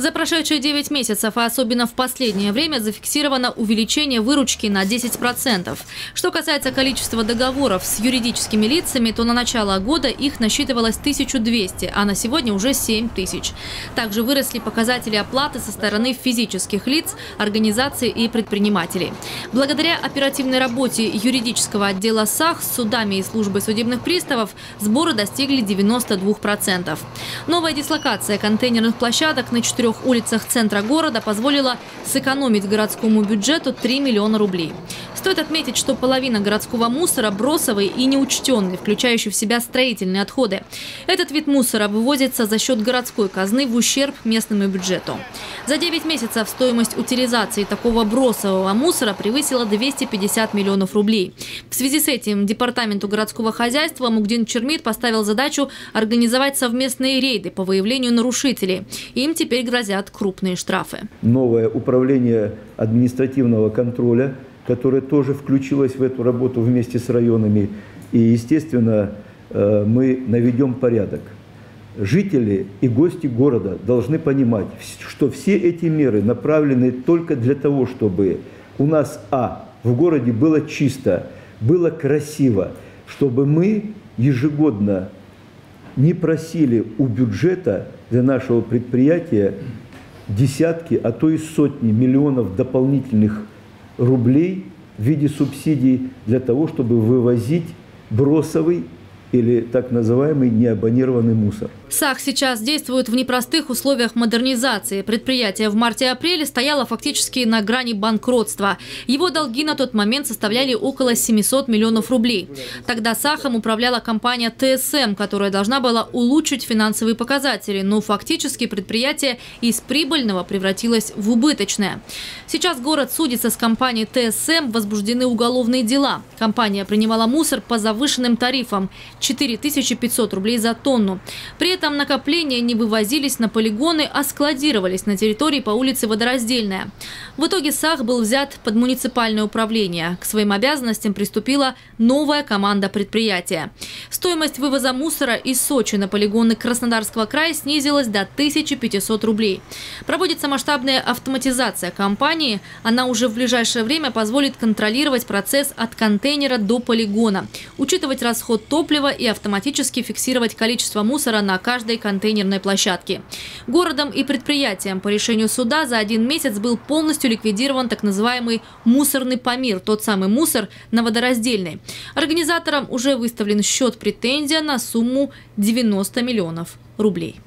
За прошедшие 9 месяцев, а особенно в последнее время, зафиксировано увеличение выручки на 10%. Что касается количества договоров с юридическими лицами, то на начало года их насчитывалось 1200, а на сегодня уже 7000. Также выросли показатели оплаты со стороны физических лиц, организаций и предпринимателей. Благодаря оперативной работе юридического отдела САХ с судами и службой судебных приставов сборы достигли 92%. Новая дислокация контейнерных площадок на 4 улицах центра города позволила сэкономить городскому бюджету 3 миллиона рублей. Стоит отметить, что половина городского мусора бросовый и неучтенный, включающий в себя строительные отходы. Этот вид мусора вывозится за счет городской казны в ущерб местному бюджету. За 9 месяцев стоимость утилизации такого бросового мусора превысила 250 миллионов рублей. В связи с этим департаменту городского хозяйства Мугдин Чермит поставил задачу организовать совместные рейды по выявлению нарушителей. Им теперь грозят крупные штрафы. Новое управление административного контроля, которая тоже включилась в эту работу вместе с районами. И, естественно, мы наведем порядок. Жители и гости города должны понимать, что все эти меры направлены только для того, чтобы у нас, в городе было чисто, было красиво, чтобы мы ежегодно не просили у бюджета для нашего предприятия десятки, а то и сотни миллионов дополнительных рублей в виде субсидий для того, чтобы вывозить бросовый или так называемый неабонированный мусор. САХ сейчас действует в непростых условиях модернизации. Предприятие в марте-апреле стояло фактически на грани банкротства. Его долги на тот момент составляли около 700 миллионов рублей. Тогда САХом управляла компания ТСМ, которая должна была улучшить финансовые показатели, но фактически предприятие из прибыльного превратилось в убыточное. Сейчас город судится с компанией ТСМ, возбуждены уголовные дела. Компания принимала мусор по завышенным тарифам – 4500 рублей за тонну. При этом накопления не вывозились на полигоны, а складировались на территории по улице Водораздельная. В итоге САХ был взят под муниципальное управление. К своим обязанностям приступила новая команда предприятия. Стоимость вывоза мусора из Сочи на полигоны Краснодарского края снизилась до 1500 рублей. Проводится масштабная автоматизация компании. Она уже в ближайшее время позволит контролировать процесс от контейнера до полигона, учитывать расход топлива и автоматически фиксировать количество мусора на каждой контейнерной площадке. Городом и предприятием по решению суда за 1 месяц был полностью ликвидирован так называемый мусорный памир, тот самый мусор на Водораздельной. Организаторам уже выставлен счет претензия на сумму 90 миллионов рублей.